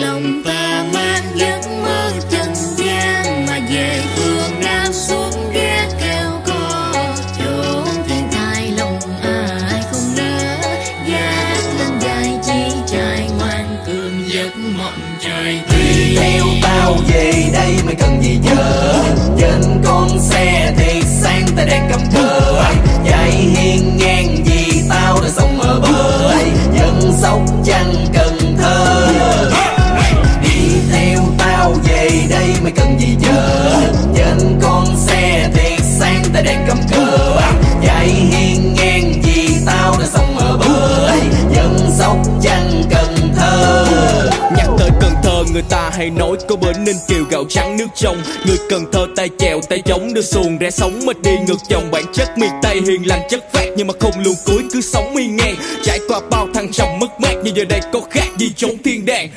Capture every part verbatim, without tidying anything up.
lòng ta mang giấc mơ trần gian mà về phương Nam xuống ghé kêu co chốn thiên tài lòng ai không nỡ giác lên dài chi trải ngoan cường giấc mộng trời tuy theo tao về đây mày cần gì nhớ trên con xe thì sang ta đang cầm thơ dạy hiên ngang vì tao đã sống ở bờ dân sống chẳng cần thơ đi theo tao về đây mày cần gì nhớ trên con xe thiệt sáng ta đang cầm cờ dạy hiên ngang vì tao đã sống ở bờ dân sống chẳng cần thơ. Nhắc tới Cần Thơ người ta hay nói có bến Ninh Kiều gạo trắng nước trong người Cần Thơ tay chèo tay trống đưa xuồng rẽ sóng mà đi ngược dòng bản chất miền Tây hiền lành chất phác nhưng mà không luồn cuối cứ sống mi ngang trải qua bao thăng trầm mất mát nhưng giờ đây có khác gì chốn thiên đàng.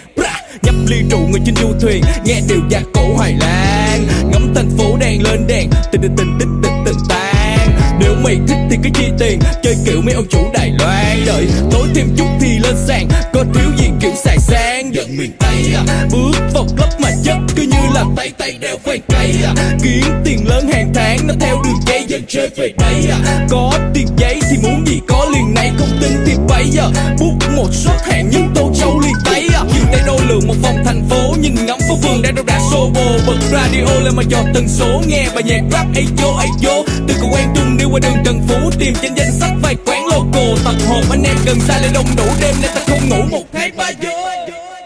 Nhấp ly rượu người trên du thuyền nghe điều nhạc cổ Hoài Lan ngắm thành phố đang lên đèn tình tình tình tích tình tình tan nếu mày thích thì cứ chi tiền chơi kiểu mấy ông chủ Đài Loan đợi tối thêm chút thì lên sàn có thiếu gì kiểu xài sang giận miền Tây à. Bước vào club mà chất cứ như là tay tay đeo khoai cây à. Kiếm tiền lớn hàng tháng nó theo đường dây dần chơi về đây à. Có tiền giấy thì muốn gì có liền này không tin thì bây giờ à. Bút một suất hàng nhưng tô châu liền tay à. Nhìn tay đô lường một vòng thành phố nhìn ngắm phố phường đang đâu đã xô bồ bật radio lên mà dò tần số nghe bài nhạc rap ấy vô ấy vô từ cầu Quang Trung đi qua đường Trần Phú tìm trên danh sách vài quán local tập hợp anh em gần xa lại đông đủ đêm nay ta không ngủ một hai ba giờ.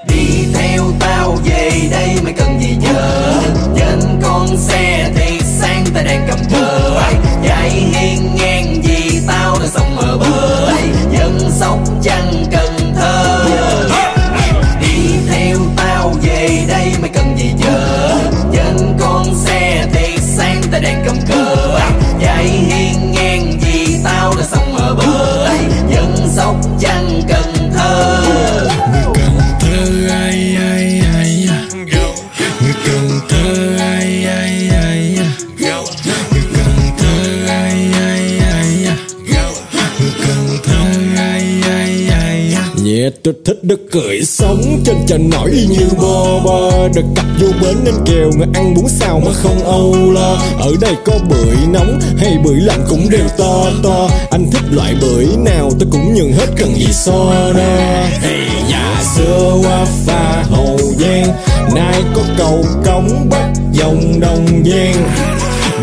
Đi theo tao về đây mày cần gì nhớ trên con xe thì sáng ta đang cầm thơ dạy hiên ngang vì tao đã sống ở bờ dân sống chẳng cần thơ. Đi theo tao về đây mày cần gì nhớ trên con xe thì sáng ta đang cầm cờ dạy hiên ngang vì tao đã sống ở bờ dân sống chẳng cần thơ. Tôi thích đất cưỡi sống trên trời nổi y như bò bò được cặp vô bến nên kèo người ăn bún xào mà không âu lo ở đây có bưởi nóng hay bưởi lạnh cũng đều to to anh thích loại bưởi nào tôi cũng nhường hết cần gì so đo. Hey, nhà xưa qua pha Hậu Giang nay có cầu Cống Bắc dòng Đồng Giang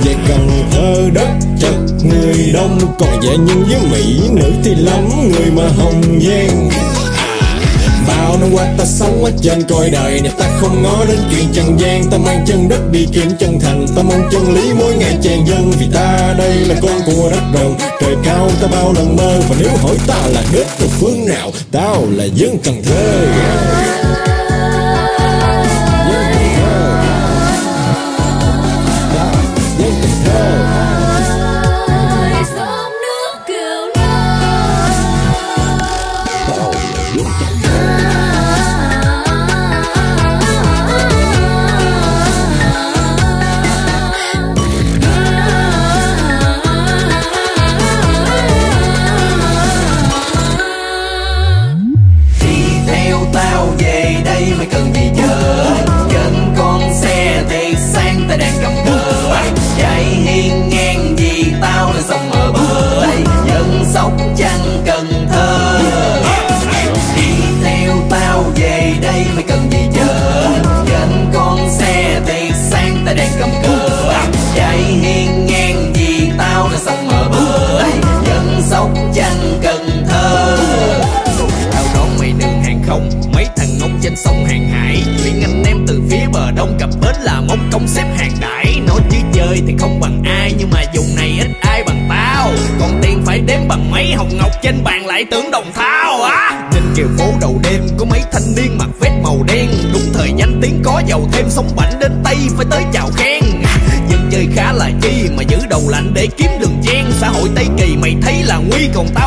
về Cần Thơ đất chật người đông còn dễ nhưng với mỹ nữ thì lắm người mà Hồng Giang. Bao năm qua ta sống ở trên cõi đời này ta không ngó đến chuyện trần gian ta mang chân đất đi kiếm chân thành ta mong chân lý mỗi ngày tràn dân vì ta đây là con của đất đồng trời cao ta bao lần mơ và nếu hỏi ta là đất từ phương nào tao là dân Cần Thơ.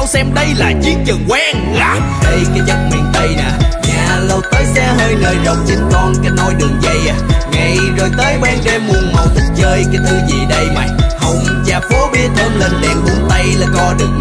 Xem đây là chiến trường quen à. Đây cái giấc miền Tây nè nhà lâu tới xe hơi nơi rộng trên con cái nôi đường dây à. Ngày rồi tới ban đêm muôn màu thích chơi cái thứ gì đây mày hồng trà phố bia thơm lên đèn buông tay là co được